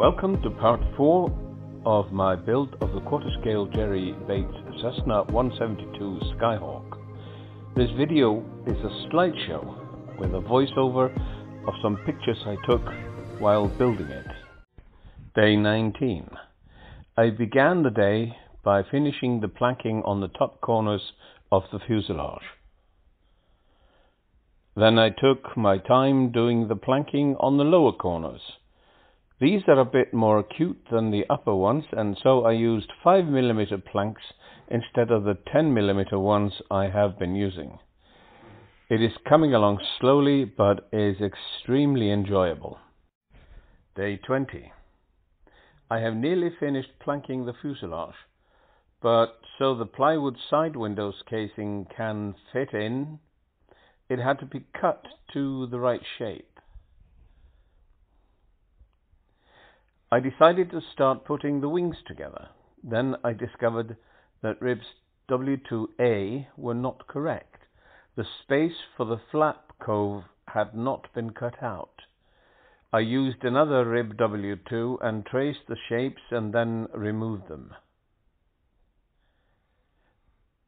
Welcome to part 4 of my build of the quarter-scale Jerry Bates Cessna 172 Skyhawk. This video is a slideshow with a voiceover of some pictures I took while building it. Day 19. I began the day by finishing the planking on the top corners of the fuselage. Then I took my time doing the planking on the lower corners. These are a bit more acute than the upper ones, and so I used 5mm planks instead of the 10mm ones I have been using. It is coming along slowly, but is extremely enjoyable. Day 20. I have nearly finished planking the fuselage, but so the plywood side windows casing can fit in, it had to be cut to the right shape. I decided to start putting the wings together. Then I discovered that ribs W to A were not correct. The space for the flap cove had not been cut out. I used another rib W2 and traced the shapes and then removed them.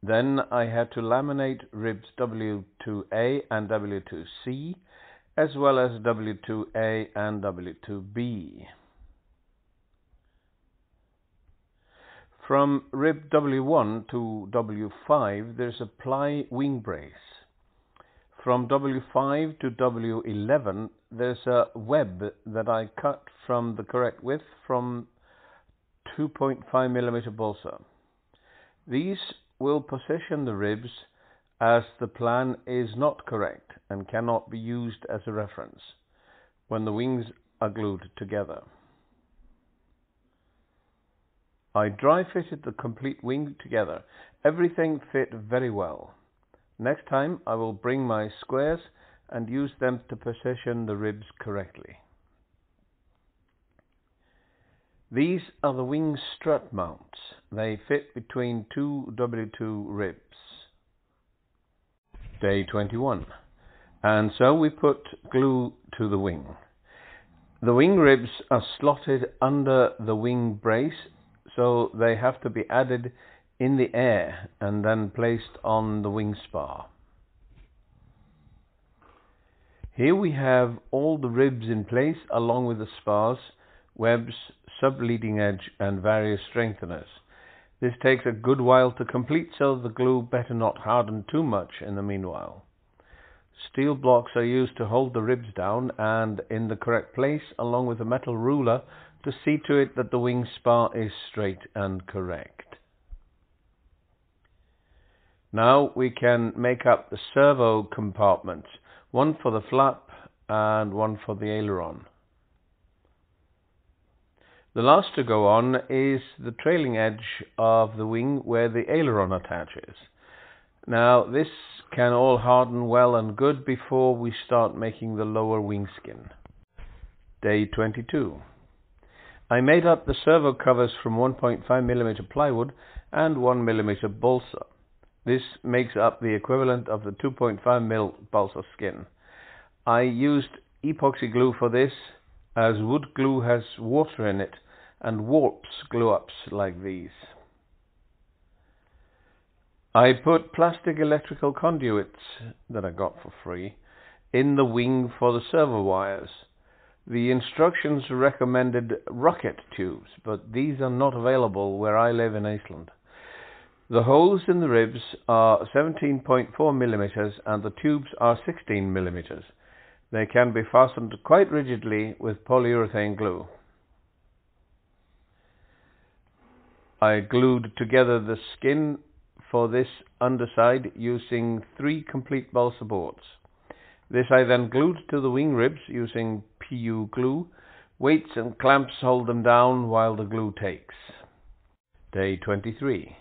Then I had to laminate ribs W2A and W2C, as well as W2A and W2B. From rib W1 to W5 there's a ply wing brace. From W5 to W11 there's a web that I cut from the correct width from 2.5mm balsa. These will position the ribs as the plan is not correct and cannot be used as a reference when the wings are glued together. I dry fitted the complete wing together. Everything fit very well. Next time I will bring my squares and use them to position the ribs correctly. These are the wing strut mounts. They fit between two W2 ribs. Day 21. And so we put glue to the wing. The wing ribs are slotted under the wing brace, so they have to be added in the air and then placed on the wing spar. Here we have all the ribs in place along with the spars, webs, sub-leading edge and various strengtheners. This takes a good while to complete, so the glue better not harden too much in the meanwhile. Steel blocks are used to hold the ribs down and in the correct place, along with a metal ruler to see to it that the wing spar is straight and correct. Now we can make up the servo compartments, one for the flap and one for the aileron. The last to go on is the trailing edge of the wing where the aileron attaches. Now this can all harden well and good before we start making the lower wing skin. Day 22. I made up the servo covers from 1.5mm plywood and 1mm balsa. This makes up the equivalent of the 2.5mm balsa skin. I used epoxy glue for this, as wood glue has water in it and warps glue-ups like these. I put plastic electrical conduits that I got for free in the wing for the servo wires. The instructions recommended rocket tubes, but these are not available where I live in Iceland. The holes in the ribs are 17.4mm and the tubes are 16mm. They can be fastened quite rigidly with polyurethane glue. I glued together the skin for this underside using 3 complete balsa boards. This I then glued to the wing ribs using PU glue. Weights and clamps hold them down while the glue takes. Day 23.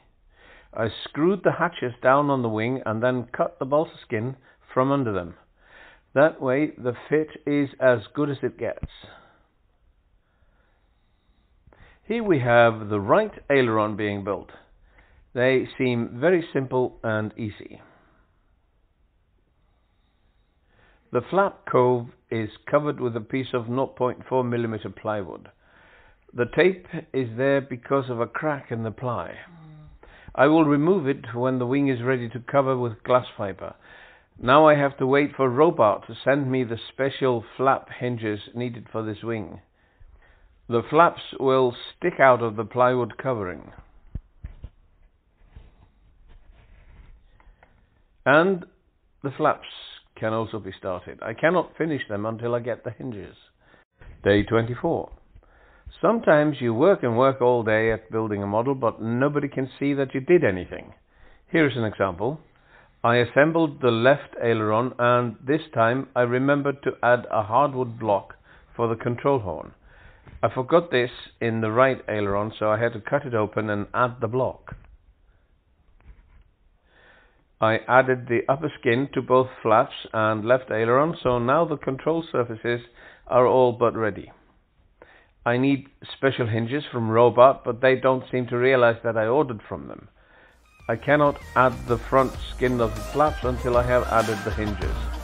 I screwed the hatches down on the wing and then cut the balsa skin from under them. That way the fit is as good as it gets. Here we have the right aileron being built. They seem very simple and easy. The flap cove is covered with a piece of 0.4mm plywood. The tape is there because of a crack in the ply. I will remove it when the wing is ready to cover with glass fiber. Now I have to wait for Robart to send me the special flap hinges needed for this wing. The flaps will stick out of the plywood covering. And the flaps can also be started. I cannot finish them until I get the hinges. Day 24. Sometimes you work and work all day at building a model, but nobody can see that you did anything. Here is an example. I assembled the left aileron, and this time I remembered to add a hardwood block for the control horn. I forgot this in the right aileron, so I had to cut it open and add the block. I added the upper skin to both flaps and left aileron, so now the control surfaces are all but ready. I need special hinges from Robart, but they don't seem to realize that I ordered from them. I cannot add the front skin of the flaps until I have added the hinges.